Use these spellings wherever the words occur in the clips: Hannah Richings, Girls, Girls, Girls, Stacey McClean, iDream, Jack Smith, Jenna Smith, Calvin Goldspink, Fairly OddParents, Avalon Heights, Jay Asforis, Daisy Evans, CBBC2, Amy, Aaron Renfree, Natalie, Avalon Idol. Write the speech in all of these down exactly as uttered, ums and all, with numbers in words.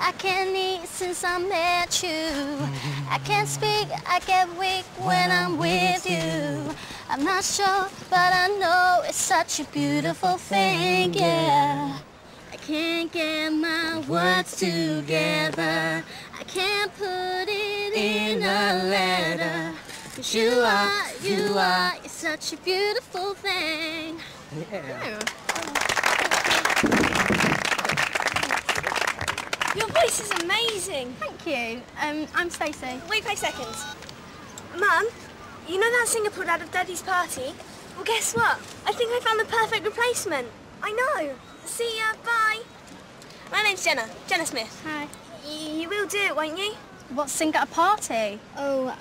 I can't eat since I met you. I can't speak, I get weak when I'm with you. I'm not sure, but I know it's such a beautiful thing, yeah. I can't get my words together. I can't put it in a letter. But you are, you are, it's such a beautiful thing. Yeah. Your voice is amazing. Thank you. Um, I'm Stacey. We play seconds. Mum, you know that singer pulled out of Daddy's party? Well, guess what? I think I found the perfect replacement. I know. See ya. Bye. My name's Jenna. Jenna Smith. Hi. Y you will do it, won't you? What, sing at a party? Oh,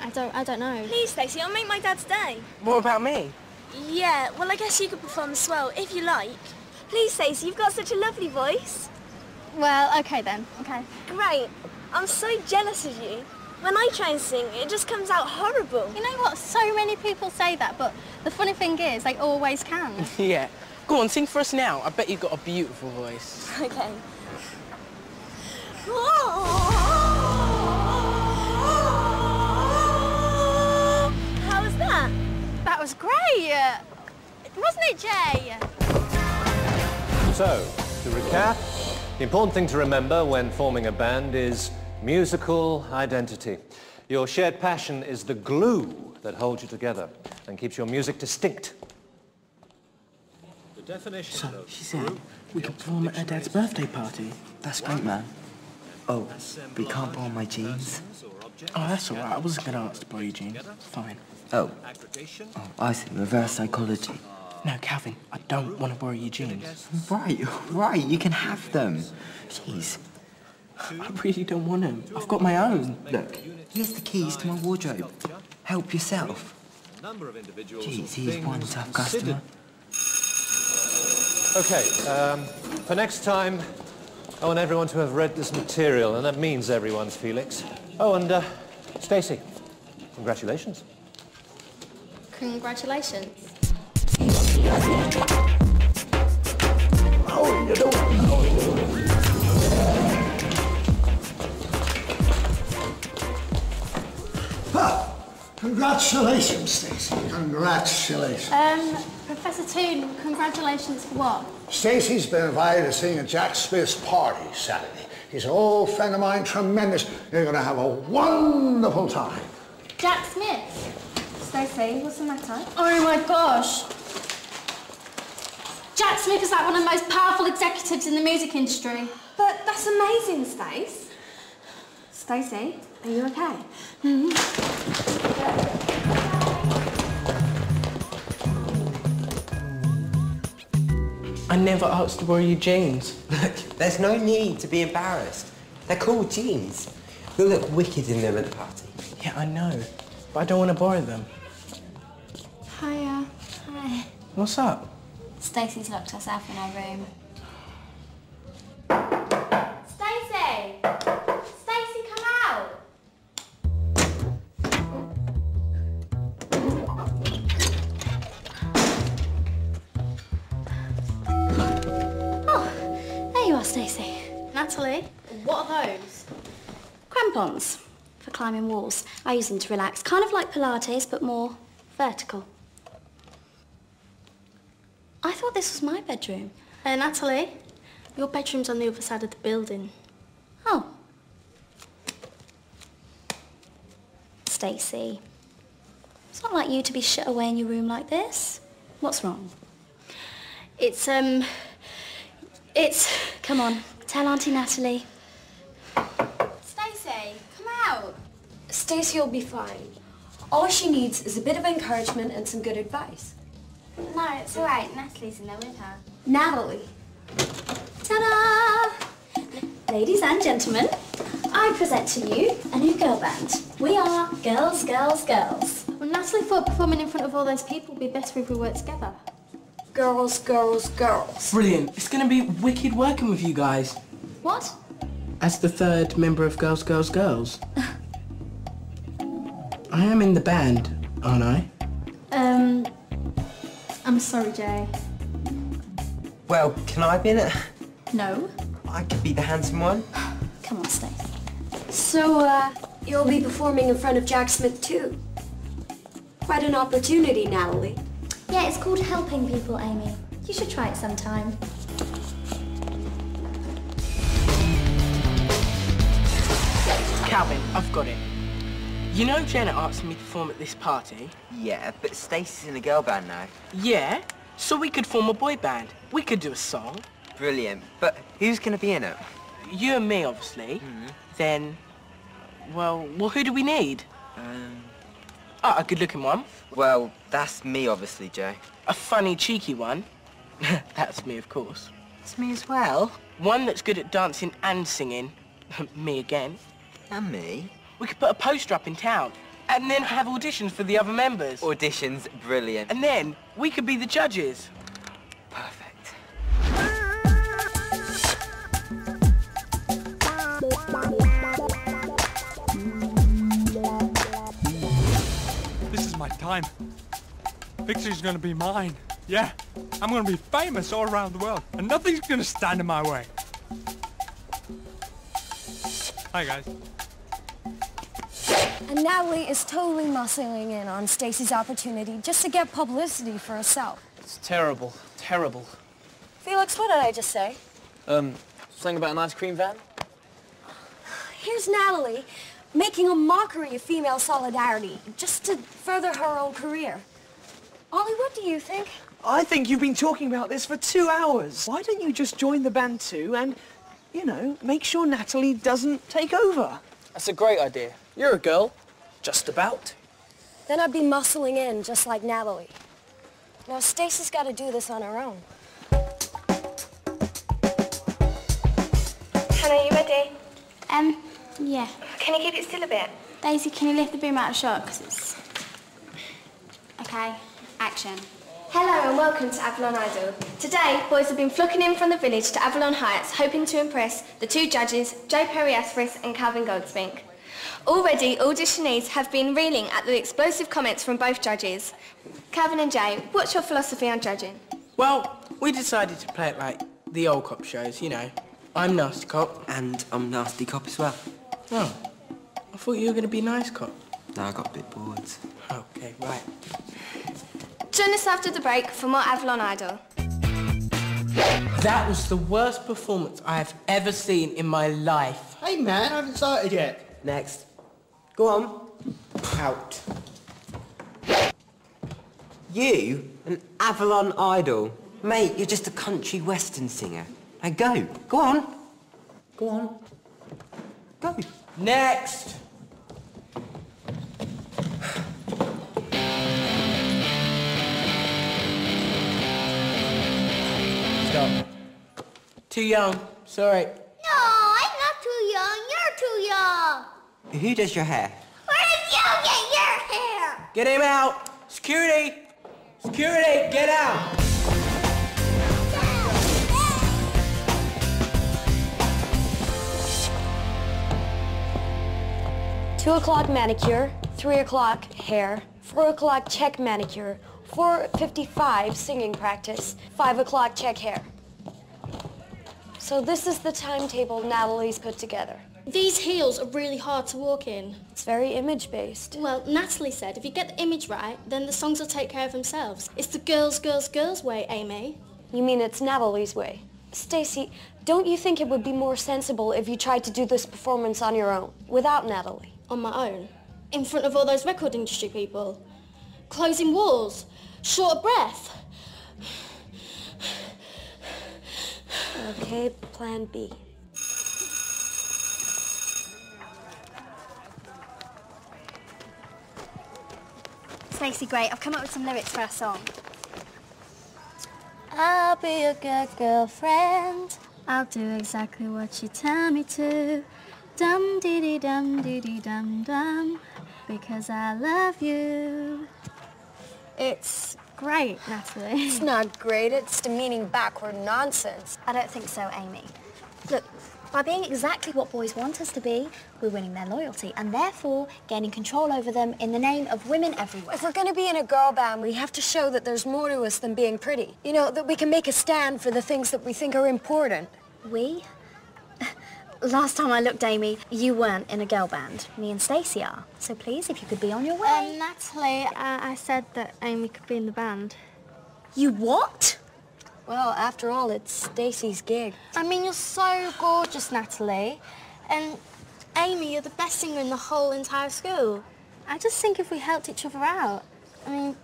I don't. I don't know. Please, Stacey. I'll make my dad's day. What about me? Yeah. Well, I guess you could perform as well if you like. Please, Stacey. You've got such a lovely voice. Well, okay then. Okay. Great. I'm so jealous of you. When I try and sing, it just comes out horrible. You know what? So many people say that, but the funny thing is, they always can. Yeah. Go on, sing for us now. I bet you've got a beautiful voice. Okay. How was that? That was great. Wasn't it, Jay? So, to recap, the important thing to remember when forming a band is musical identity. Your shared passion is the glue that holds you together and keeps your music distinct. The definition so, of she said, we can perform at her dad's birthday party. That's great, man. Oh, but you can't borrow my jeans? Oh, that's all right. I wasn't going to ask to borrow your jeans. Fine. Oh. Oh, I see. Reverse psychology. No, Calvin, I don't want to borrow your jeans. Right, right, you can have them. Jeez. I really don't want them. I've got my own. Look, here's the keys to my wardrobe. Help yourself. Jeez, he's one tough customer. OK, um, for next time, I want everyone to have read this material, and that means everyone's, Felix. Oh, and uh, Stacey, congratulations. Congratulations. Oh, you don't know you. Ah, congratulations, Stacey. Congratulations. Um, Professor Toon, congratulations for what? Stacey's been invited to sing at Jack Smith's party Saturday. He's an old friend of mine, tremendous. You're going to have a wonderful time. Jack Smith? Stacey, what's the matter? Oh, my gosh. Jack Smith is like one of the most powerful executives in the music industry. But that's amazing, Stace. Stacey, are you okay? Mm-hmm. I never asked to borrow your jeans. Look, there's no need to be embarrassed. They're called jeans. They look wicked in them at the party. Yeah, I know, but I don't want to borrow them. Hiya. Hi. What's up? Stacey's locked herself in her room. Stacey! Stacey, come out! Oh, there you are, Stacey. Natalie, what are those? Crampons for climbing walls. I use them to relax, kind of like Pilates, but more vertical. I thought this was my bedroom. Uh, Natalie, your bedroom's on the other side of the building. Oh. Stacey, it's not like you to be shut away in your room like this. What's wrong? It's, um, it's... Come on, tell Auntie Natalie. Stacey, come out. Stacey will be fine. All she needs is a bit of encouragement and some good advice. No, it's all right. Natalie's in there with her. Natalie. Ta-da! Ladies and gentlemen, I present to you a new girl band. We are Girls, Girls, Girls. Well, Natalie thought performing in front of all those people would be better if we worked together. Girls, Girls, Girls. Brilliant. It's going to be wicked working with you guys. What? As the third member of Girls, Girls, Girls. I am in the band, aren't I? Um, I'm sorry, Jay. Well, can I be in it? No. I could be the handsome one. Come on, Stacey. So, uh, you'll be performing in front of Jack Smith too. Quite an opportunity, Natalie. Yeah, it's called helping people, Amy. You should try it sometime. Calvin, I've got it. You know Jenna asked me to perform at this party? Yeah, but Stacey's in a girl band now. Yeah? So we could form a boy band. We could do a song. Brilliant. But who's going to be in it? You and me, obviously. Mm-hmm. Then, well, well, who do we need? Um... Oh, a good-looking one. Well, that's me, obviously, Joe. A funny, cheeky one. That's me, of course. That's me as well. One that's good at dancing and singing. Me again. And me. We could put a poster up in town and then have auditions for the other members. Auditions, brilliant. And then we could be the judges. Perfect. This is my time. Picture's gonna be mine. Yeah, I'm gonna be famous all around the world and nothing's gonna stand in my way. Hi, guys. And Natalie is totally muscling in on Stacey's opportunity just to get publicity for herself. It's terrible, terrible. Felix, what did I just say? Um, something about an ice cream van? Here's Natalie making a mockery of female solidarity just to further her own career. Ollie, what do you think? I think you've been talking about this for two hours. Why don't you just join the band too and, you know, make sure Natalie doesn't take over? That's a great idea. You're a girl. Just about. Then I'd be muscling in just like Natalie. Now, Stacey's got to do this on her own. Hannah, you ready? Um, yeah. Can you keep it still a bit? Daisy, can you lift the boom out of shot? Because it's... OK. Action. Hello and welcome to Avalon Idol. Today, boys have been flocking in from the village to Avalon Heights, hoping to impress the two judges, Jay Asforis and Calvin Goldspink. Already, auditionees have been reeling at the explosive comments from both judges. Calvin and Jay, what's your philosophy on judging? Well, we decided to play it like the old cop shows, you know. I'm Nasty Cop. And I'm Nasty Cop as well. Oh. I thought you were going to be Nice Cop. No, I got a bit bored. OK, right. Join us after the break for more Avalon Idol. That was the worst performance I have ever seen in my life. Hey, man, I haven't started yet. Next. Go on. Out. You? An Avalon Idol? Mate, you're just a country western singer. Now go. Go on. Go on. Go. Next. Stop. Too young. Sorry. No, I'm not too young. You're too young. Who does your hair? Where did you get your hair? Get him out. Security. Security, get out. Two o'clock manicure, three o'clock hair, four o'clock check manicure, four fifty-five singing practice, five o'clock check hair. So this is the timetable Natalie's put together. These heels are really hard to walk in. It's very image-based. Well, Natalie said if you get the image right, then the songs will take care of themselves. It's the girls, girls, girls way, Amy. You mean it's Natalie's way? Stacey, don't you think it would be more sensible if you tried to do this performance on your own, without Natalie? On my own, in front of all those record industry people, closing walls, short of breath. Okay, plan B. Stacey, great, I've come up with some lyrics for our song. I'll be a good girlfriend. I'll do exactly what you tell me to. Dum dee dee dum dee dee dum dum. because I love you. It's great, Natalie. It's not great. It's demeaning backward nonsense. I don't think so, Amy. Look, by being exactly what boys want us to be, we're winning their loyalty and therefore gaining control over them in the name of women everywhere. If we're going to be in a girl band, we have to show that there's more to us than being pretty. You know, that we can make a stand for the things that we think are important. We? Last time I looked, Amy, you weren't in a girl band. Me and Stacey are. So please, if you could be on your way. Um, Natalie, uh, I said that Amy could be in the band. You what? Well, after all, it's Stacey's gig. I mean, you're so gorgeous, Natalie. And Amy, you're the best singer in the whole entire school. I just think if we helped each other out, I mean,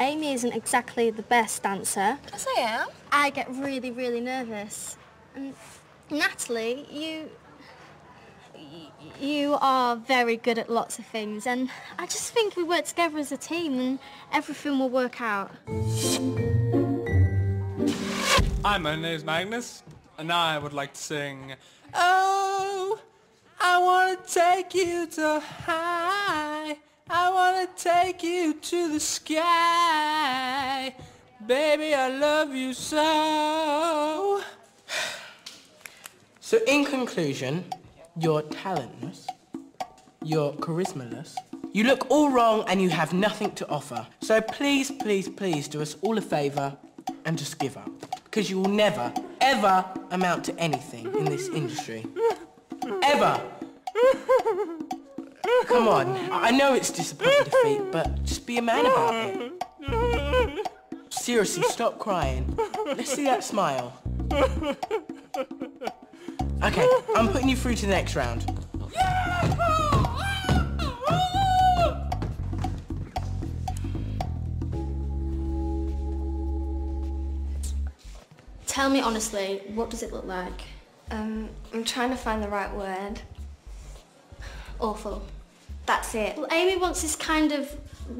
Amy isn't exactly the best dancer. Yes, I am. I get really, really nervous. And Natalie, you, you are very good at lots of things, and I just think we work together as a team and everything will work out. Hi, my name's Magnus, and now I would like to sing, "Oh, I want to take you to high, I want to take you to the sky, baby, I love you so." So in conclusion, you're talentless, you're charismaless, you look all wrong and you have nothing to offer. So please, please, please do us all a favour and just give up. Because you will never, ever amount to anything in this industry. Ever. Come on, I know it's disappointing defeat, but just be a man about it. Seriously, stop crying. Let's see that smile. Okay, I'm putting you through to the next round. Tell me honestly, what does it look like? Um, I'm trying to find the right word. Awful. That's it. Well, Amy wants this kind of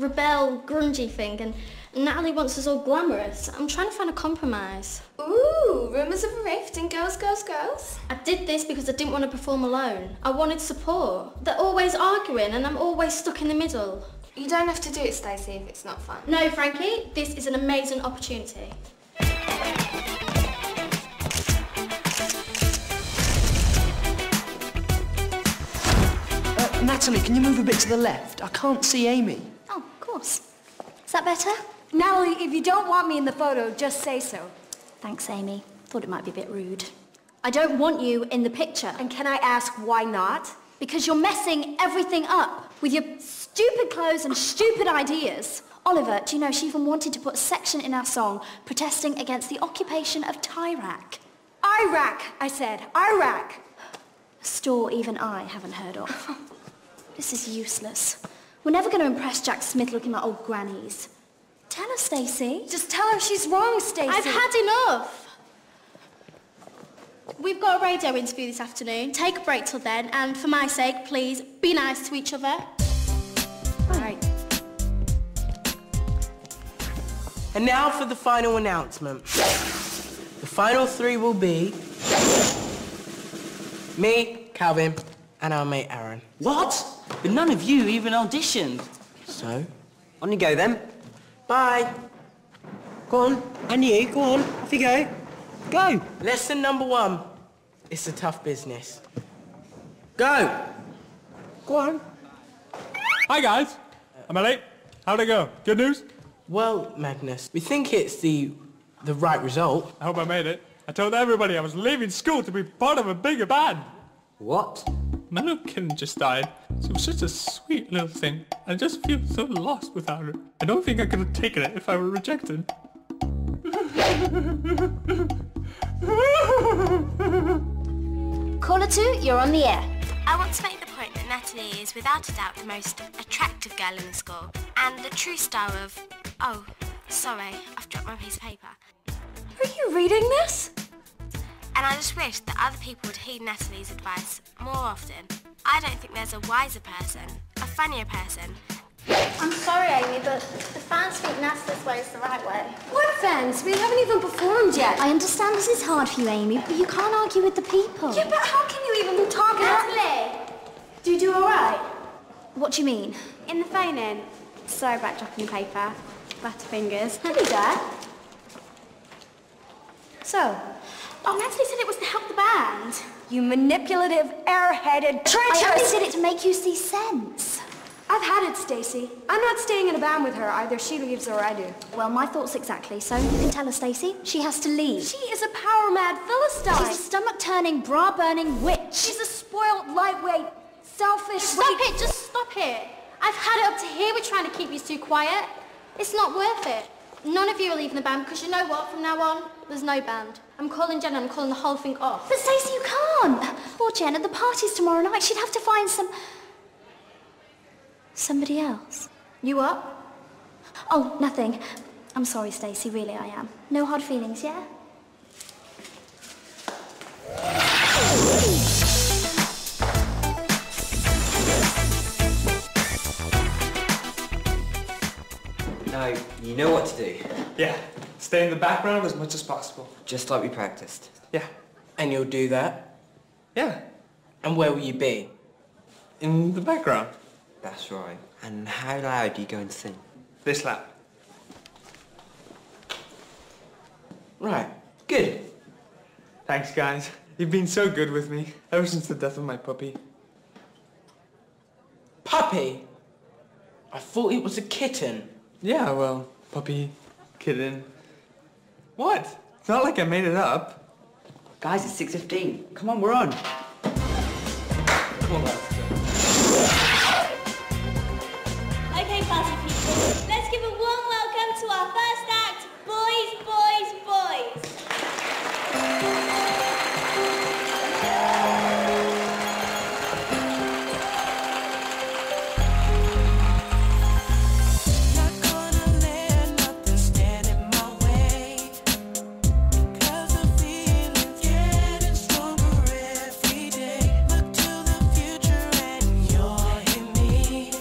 rebel, grungy thing, and Natalie wants us all glamorous. I'm trying to find a compromise. Ooh, rumours of a rift in Girls, Girls, Girls. I did this because I didn't want to perform alone. I wanted support. They're always arguing and I'm always stuck in the middle. You don't have to do it, Stacey, if it's not fun. No, frankly, this is an amazing opportunity. Uh, Natalie, can you move a bit to the left? I can't see Amy. Oh, of course. Is that better? Natalie, if you don't want me in the photo, just say so. Thanks, Amy. Thought it might be a bit rude. I don't want you in the picture. And can I ask why not? Because you're messing everything up with your stupid clothes and stupid ideas. Oliver, do you know she even wanted to put a section in our song protesting against the occupation of Iraq? Iraq, I said. Iraq! A store even I haven't heard of. This is useless. We're never going to impress Jack Smith looking like old grannies. Tell her, Stacey. Just tell her she's wrong, Stacey. I've had enough. We've got a radio interview this afternoon. Take a break till then, and for my sake, please, be nice to each other. All right. And now for the final announcement. The final three will be me, Calvin, and our mate Aaron. What? But none of you even auditioned. So? On you go, then. Bye. Go on. And you, go on. Off you go. Go. Lesson number one. It's a tough business. Go. Go on. Hi, guys. Am I late? How'd it go? Good news? Well, Magnus, we think it's the, the right result. I hope I made it. I told everybody I was leaving school to be part of a bigger band. What? Mannequin just died. She was such a sweet little thing. I just feel so lost without her. I don't think I could have taken it if I were rejected. Caller two, you're on the air. I want to make the point that Natalie is without a doubt the most attractive girl in the school and the true star of... Oh, sorry, I've dropped my piece of paper. Are you reading this? And I just wish that other people would heed Natalie's advice more often. I don't think there's a wiser person, a funnier person. I'm sorry, Amy, but the fans think Natalie's way is the right way. What fans? We haven't even performed yet. I understand this is hard for you, Amy, but you can't argue with the people. Yeah, but how can you even talk about... Natalie! Do you do all right? What do you mean? In the phone in. Sorry about dropping the paper. Butterfingers. Hello there. So? Oh, Natalie said it was to help the band. You manipulative, air-headed treacherous... I only did it to make you see sense. I've had it, Stacey. I'm not staying in a band with her. Either she leaves or I do. Well, my thoughts exactly, so you can tell her, Stacey. She has to leave. She is a power-mad philistine. She's a stomach-turning, bra-burning witch. She's a spoiled, lightweight, selfish... Just stop it! Just stop it! I've had it up to here. We're trying to keep you two quiet. It's not worth it. None of you are leaving the band, because you know what? From now on, there's no band. I'm calling Jenna. I'm calling the whole thing off. But, Stacey, you can't! Poor Jenna. The party's tomorrow night. She'd have to find some... somebody else. You up? Oh, nothing. I'm sorry, Stacey, really I am. No hard feelings, yeah? Now, you know what to do. Yeah, stay in the background as much as possible. Just like we practiced. Yeah. And you'll do that? Yeah. And where will you be? In the background. That's right. And how loud do you go and sing? This loud. Right. Good. Thanks, guys. You've been so good with me ever since the death of my puppy. Puppy? I thought it was a kitten. Yeah, well, puppy, kitten. What? It's not like I made it up. Guys, it's six fifteen. Come on, we're on. Come on, guys. Let's give a warm welcome to our first act, Boys, Boys, Boys. Not gonna let nothing stand in my way, 'cause I'm feeling getting stronger every day. Look to the future and you're in me.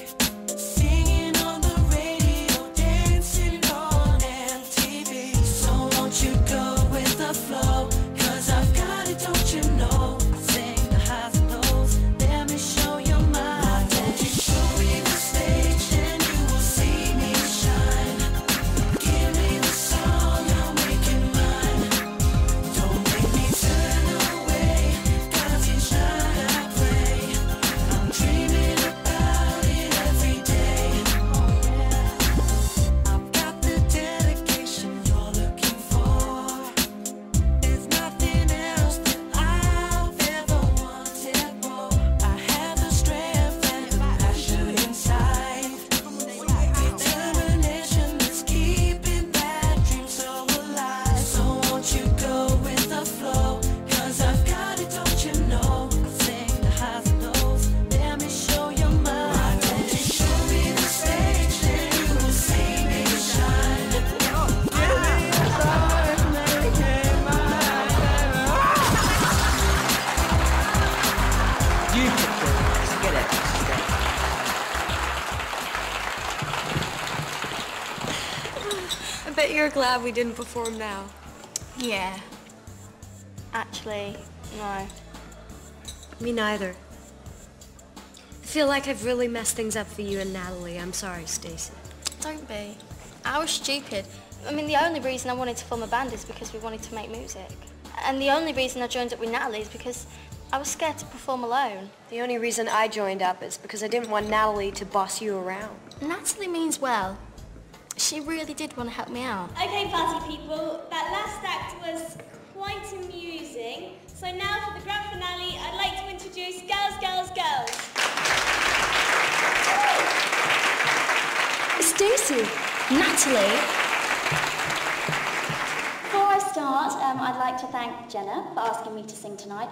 We're glad we didn't perform now. Yeah. Actually, no. Me neither. I feel like I've really messed things up for you and Natalie. I'm sorry, Stacey. Don't be. I was stupid. I mean, the only reason I wanted to form a band is because we wanted to make music. And the only reason I joined up with Natalie is because I was scared to perform alone. The only reason I joined up is because I didn't want Natalie to boss you around. Natalie means well. She really did want to help me out. Okay, party people, that last act was quite amusing. So now for the grand finale, I'd like to introduce Girls, Girls, Girls. Stacey, Natalie. Before I start, um, I'd like to thank Jenna for asking me to sing tonight.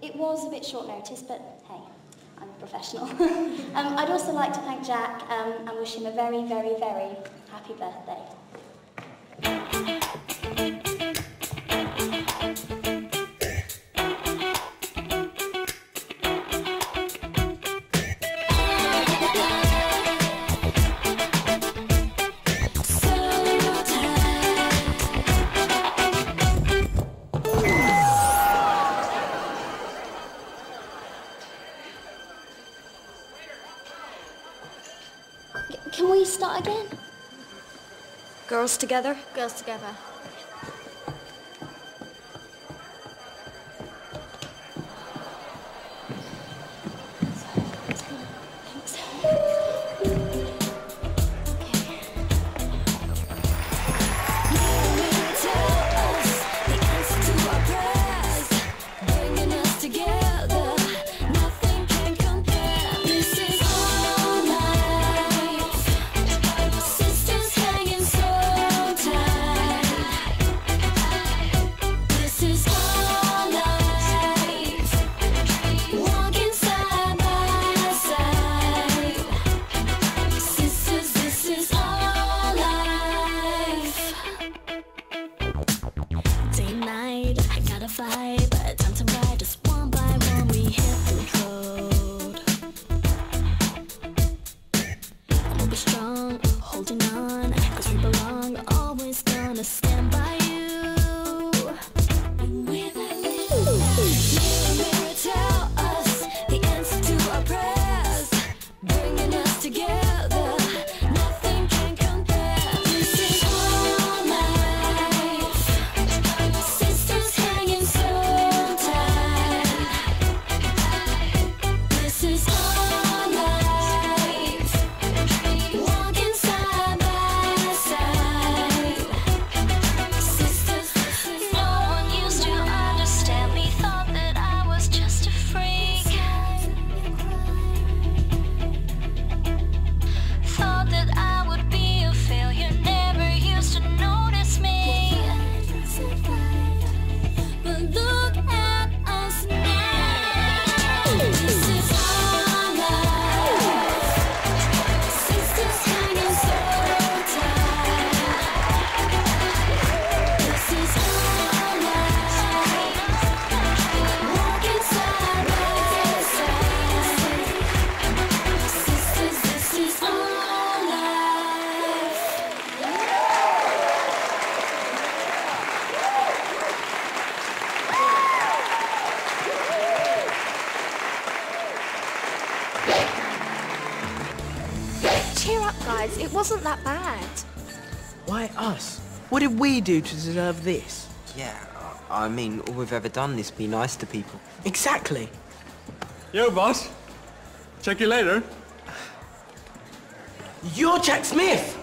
It was a bit short notice, but hey. I'm a professional. um, I'd also like to thank Jack um, and wish him a very, very, very happy birthday. Can we start again? Girls together? Girls together. We do to deserve this? Yeah, I mean, all we've ever done is be nice to people. Exactly. Yo, boss. Check you later. You're Jack Smith!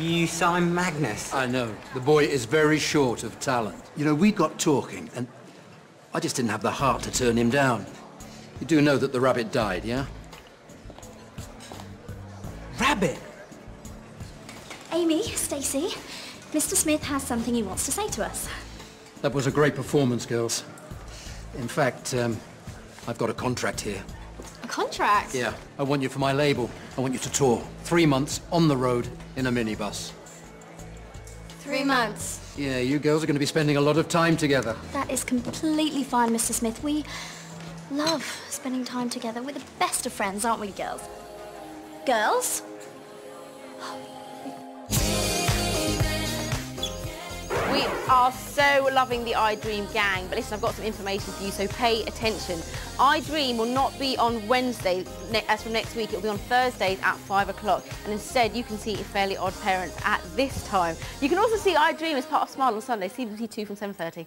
You signed Magnus. I know. The boy is very short of talent. You know, we got talking, and I just didn't have the heart to turn him down. You do know that the rabbit died, yeah? Rabbit? Amy, Stacey, Mister Smith has something he wants to say to us. That was a great performance, girls. In fact, um, I've got a contract here. A contract? Yeah. I want you for my label. I want you to tour. Three months on the road in a minibus. Three months? Yeah, you girls are going to be spending a lot of time together. That is completely fine, Mister Smith. We love spending time together. We're the best of friends, aren't we, girls? Girls? We are so loving the iDream gang, but listen, I've got some information for you, so pay attention. iDream will not be on Wednesday, as from next week, it'll be on Thursdays at five o'clock, and instead you can see Fairly Odd Parents at this time. You can also see iDream as part of Smile on Sunday, C B B C two from seven thirty.